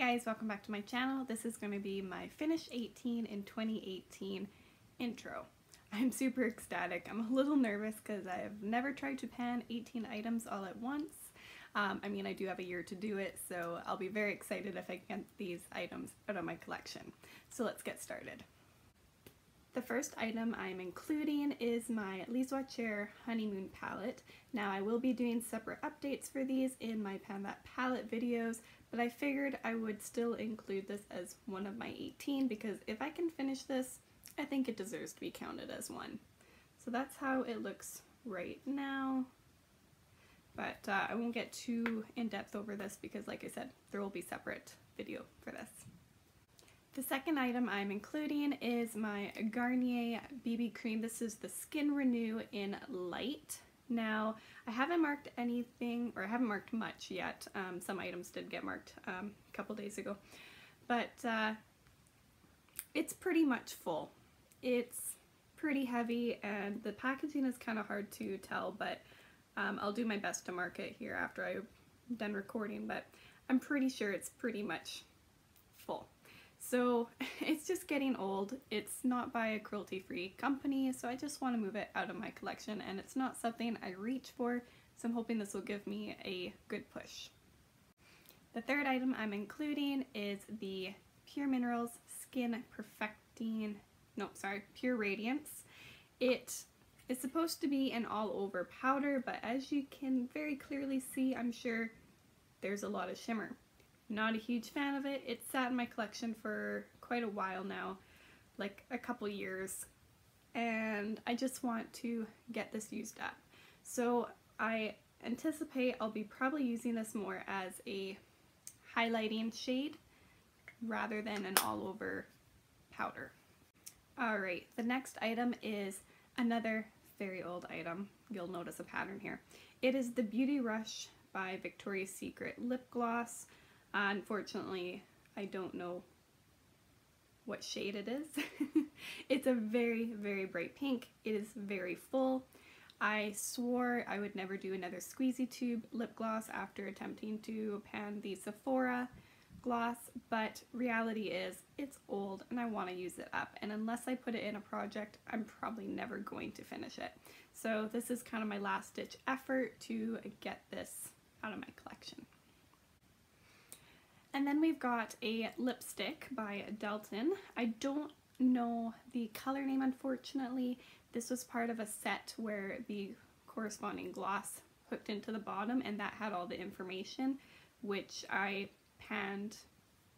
Hey guys, welcome back to my channel. This is going to be my Finish 18 in 2018 intro. I'm super ecstatic. I'm a little nervous because I've never tried to pan 18 items all at once. I mean, I do have a year to do it, so I'll be very excited if I get these items out of my collection. So let's get started. The first item I'm including is my Lise Watier Honeymoon Palette. Now I will be doing separate updates for these in my Pan That Palette videos, but I figured I would still include this as one of my 18 because if I can finish this, I think it deserves to be counted as one. So that's how it looks right now. But I won't get too in-depth over this because, like I said, there will be separate video for this. The second item I'm including is my Garnier BB Cream. This is the Skin Renew in Light. Now, I haven't marked anything, or I haven't marked much yet. Some items did get marked a couple days ago. But it's pretty much full. It's pretty heavy, and the packaging is kind of hard to tell, but I'll do my best to mark it here after I'm done recording, but I'm pretty sure it's pretty much full. So it's just getting old. It's not by a cruelty-free company, so I just want to move it out of my collection, and it's not something I reach for, so I'm hoping this will give me a good push. The third item I'm including is the Pure Minerals Skin Perfecting, Pure Radiance. It's supposed to be an all-over powder, but as you can very clearly see, I'm sure there's a lot of shimmer. Not a huge fan of it. It's sat in my collection for quite a while now, like a couple years, and I just want to get this used up. So I anticipate I'll be probably using this more as a highlighting shade rather than an all-over powder. Alright, the next item is another very old item. You'll notice a pattern here. It is the Beauty Rush by Victoria's Secret lip gloss. Unfortunately, I don't know what shade it is. It's a very, very bright pink. It is very full. I swore I would never do another squeezy tube lip gloss after attempting to pan the Sephora gloss, but reality is it's old and I want to use it up, and unless I put it in a project, I'm probably never going to finish it. So this is kind of my last ditch effort to get this out of my collection. And then we've got a lipstick by Dalton. I don't know the color name, unfortunately. This was part of a set where the corresponding gloss hooked into the bottom, and that had all the information, which I panned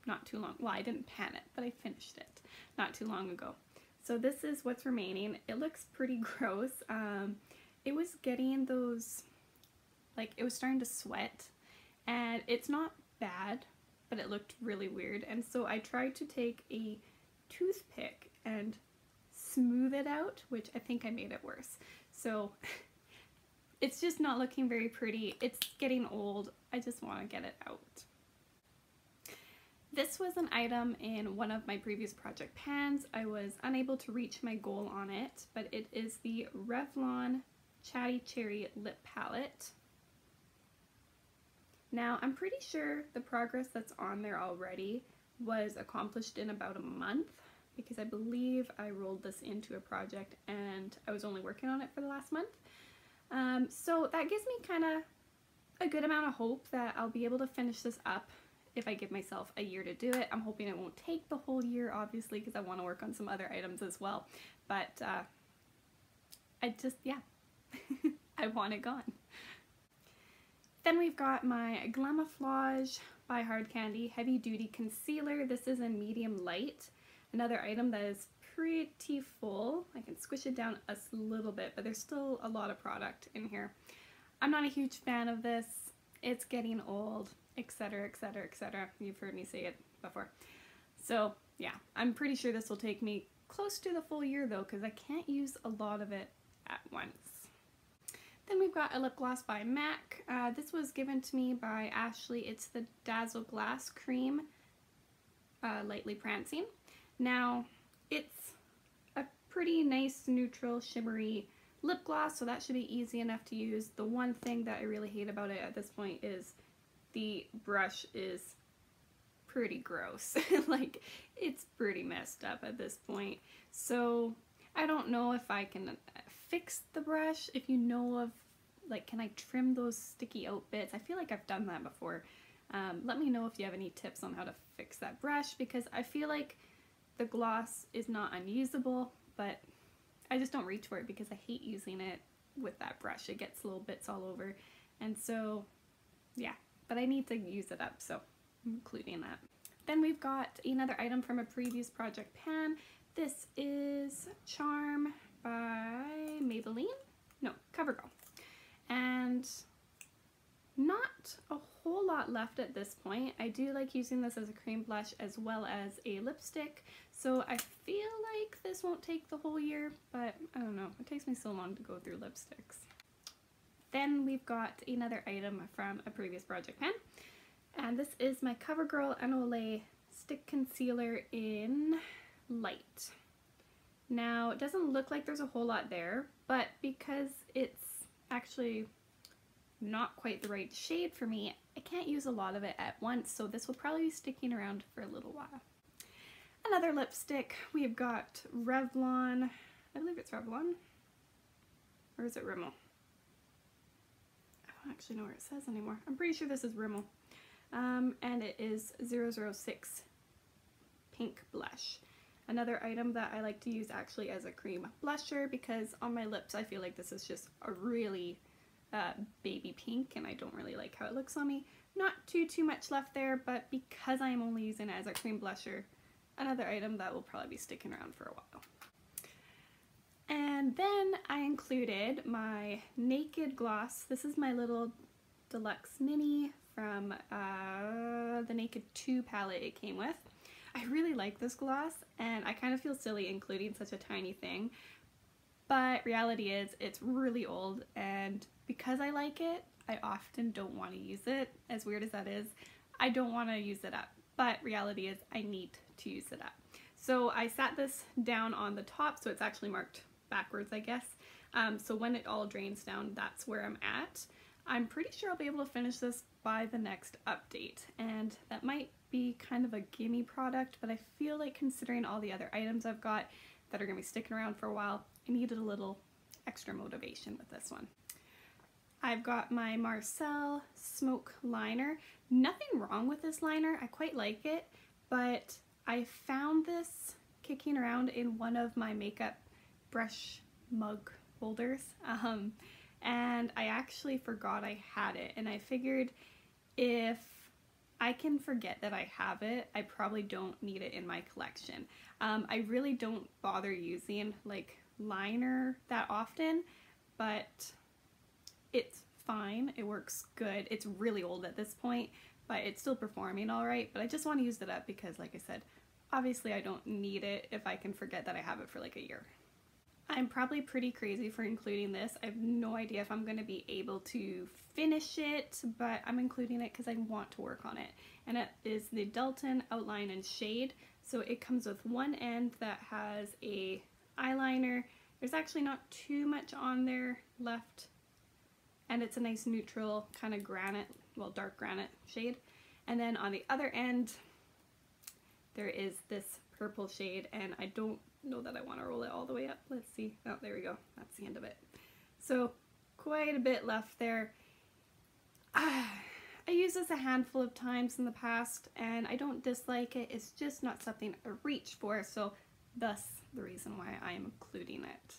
not too long. Well, I didn't pan it, but I finished it not too long ago. So this is what's remaining. It looks pretty gross. It was getting those, like, it was starting to sweat, and it's not bad, but it looked really weird, and so I tried to take a toothpick and smooth it out, which I think I made it worse. So it's just not looking very pretty. It's getting old. I just want to get it out. This was an item in one of my previous project pans. I was unable to reach my goal on it, but it is the Revlon Chatty Cherry Lip Palette. Now, I'm pretty sure the progress that's on there already was accomplished in about a month because I believe I rolled this into a project and I was only working on it for the last month. So that gives me kind of a good amount of hope that I'll be able to finish this up if I give myself a year to do it. I'm hoping it won't take the whole year, obviously, because I want to work on some other items as well. But I want it gone. Then we've got my Glamouflage by Hard Candy Heavy Duty Concealer. This is in medium light. Another item that is pretty full. I can squish it down a little bit, but there's still a lot of product in here. I'm not a huge fan of this. It's getting old, etc, etc, etc. You've heard me say it before. So yeah, I'm pretty sure this will take me close to the full year though, because I can't use a lot of it at once. Then we've got a lip gloss by MAC. This was given to me by Ashley. It's the Dazzle Glass Cream, Lightly Prancing. Now, it's a pretty nice, neutral, shimmery lip gloss, so that should be easy enough to use. The one thing that I really hate about it at this point is the brush is pretty gross. Like, it's pretty messed up at this point. So I don't know if I can fix the brush, if you know of, like, can I trim those sticky out bits? I feel like I've done that before. Let me know if you have any tips on how to fix that brush, because I feel like the gloss is not unusable, but I just don't reach for it because I hate using it with that brush. It gets little bits all over, and so yeah, but I need to use it up, so I'm including that. Then we've got another item from a previous project pan. This is Charm by Maybelline, no, Cover Girl, and not a whole lot left at this point. I do like using this as a cream blush as well as a lipstick, so I feel like this won't take the whole year, but I don't know, it takes me so long to go through lipsticks. Then we've got another item from a previous project pan, and this is my CoverGirl and Olay Stick Concealer in Light. Now, it doesn't look like there's a whole lot there, but because it's actually not quite the right shade for me, I can't use a lot of it at once, so this will probably be sticking around for a little while. Another lipstick, we've got Revlon, I believe it's Revlon, or is it Rimmel? I don't actually know where it says anymore. I'm pretty sure this is Rimmel, and it is 006 Pink Blush. Another item that I like to use actually as a cream blusher, because on my lips I feel like this is just a really baby pink, and I don't really like how it looks on me. Not too much left there, but because I'm only using it as a cream blusher, another item that will probably be sticking around for a while. And then I included my Naked gloss. This is my little deluxe mini from the Naked 2 palette it came with. I really like this gloss, and I kind of feel silly including such a tiny thing, but reality is it's really old, and because I like it, I often don't want to use it. As weird as that is, I don't want to use it up, but reality is I need to use it up. So I sat this down on the top, so it's actually marked backwards, I guess. So when it all drains down, that's where I'm at. I'm pretty sure I'll be able to finish this by the next update, and that might be kind of a gimme product, but I feel like considering all the other items I've got that are going to be sticking around for a while, I needed a little extra motivation with this one. I've got my Marcelle Smoke Liner. Nothing wrong with this liner, I quite like it, but I found this kicking around in one of my makeup brush mug holders, and I actually forgot I had it, and I figured if I can forget that I have it, I probably don't need it in my collection. I really don't bother using like liner that often, but it's fine, it works good. It's really old at this point, but it's still performing all right, but I just want to use it up because, like I said, obviously I don't need it if I can forget that I have it for like a year. I'm probably pretty crazy for including this. I have no idea if I'm going to be able to finish it, but I'm including it because I want to work on it. And it is the Dalton Outline and Shade. So it comes with one end that has a eyeliner. There's actually not too much on there left, and it's a nice neutral kind of granite, well, dark granite shade. And then on the other end, there is this purple shade, and I don't know that I want to roll it all the way up. Let's see. Oh, there we go. That's the end of it. So quite a bit left there. I used this a handful of times in the past, and I don't dislike it. It's just not something I reach for, so thus the reason why I am including it.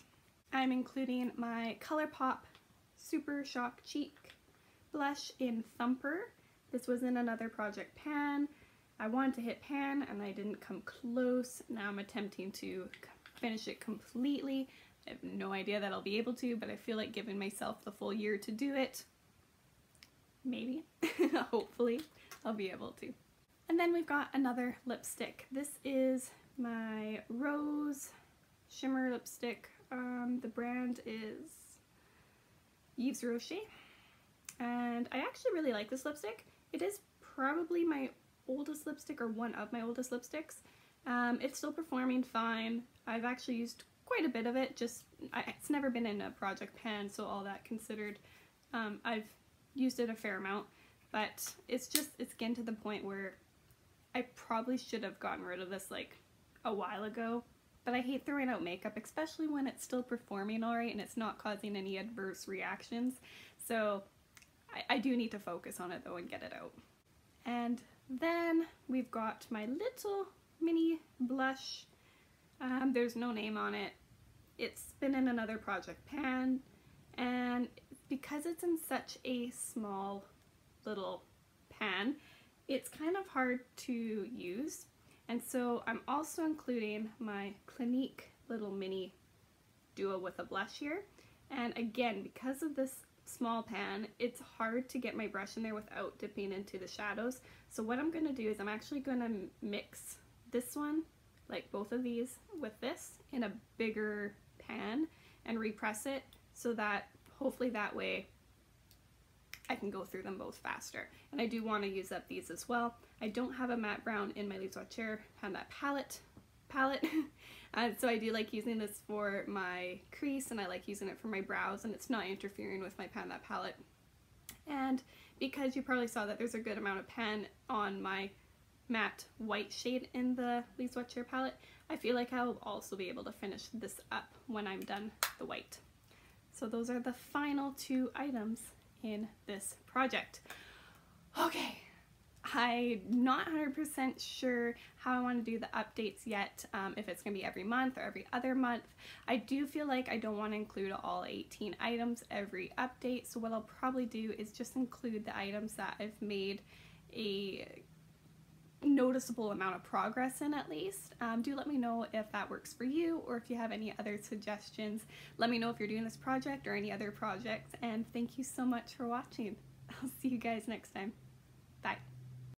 I'm including my ColourPop Super Shock Cheek Blush in Thumper. This was in another project pan. I wanted to hit pan and I didn't come close. Now I'm attempting to finish it completely. I have no idea that I'll be able to, but I feel like giving myself the full year to do it. Maybe. Hopefully I'll be able to. And then we've got another lipstick. This is my Rose Shimmer lipstick. The brand is Yves Rocher, and I actually really like this lipstick. It is probably my oldest lipstick, or one of my oldest lipsticks. It's still performing fine. I've actually used quite a bit of it, just it's never been in a project pan, so all that considered, I've used it a fair amount, but it's just, it's getting to the point where I I probably should have gotten rid of this like a while ago, but I hate throwing out makeup, especially when it's still performing all right and it's not causing any adverse reactions. So I do need to focus on it though and get it out. And then we've got my little mini blush. There's no name on it. It's been in another project pan, and because it's in such a small little pan, it's kind of hard to use. And so I'm also including my Clinique little mini duo with a blush here. And again, because of this small pan, it's hard to get my brush in there without dipping into the shadows. So what I'm going to do is I'm actually going to mix this one, like both of these, with this in a bigger pan and repress it, so that hopefully that way I can go through them both faster. And I do want to use up these as well. I don't have a matte brown in my Lise Watier on that palette. So I do like using this for my crease, and I like using it for my brows, and it's not interfering with my pan that palette. And because you probably saw that there's a good amount of pan on my matte white shade in the Lise Watier palette, I feel like I will also be able to finish this up when I'm done the white. So those are the final two items in this project. Okay, I'm not 100% sure how I want to do the updates yet, if it's going to be every month or every other month. I do feel like I don't want to include all 18 items every update, so what I'll probably do is just include the items that I've made a noticeable amount of progress in, at least. Do let me know if that works for you, or if you have any other suggestions. Let me know if you're doing this project or any other projects, and thank you so much for watching. I'll see you guys next time. Bye.